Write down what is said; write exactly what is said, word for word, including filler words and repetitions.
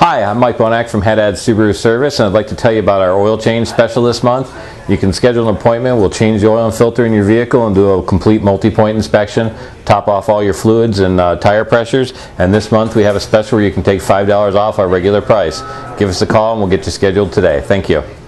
Hi, I'm Mike Bonak from Haddad Subaru Service, and I'd like to tell you about our oil change special this month. You can schedule an appointment. We'll change the oil and filter in your vehicle and do a complete multi-point inspection, top off all your fluids and uh, tire pressures. And this month we have a special where you can take five dollars off our regular price. Give us a call and we'll get you scheduled today. Thank you.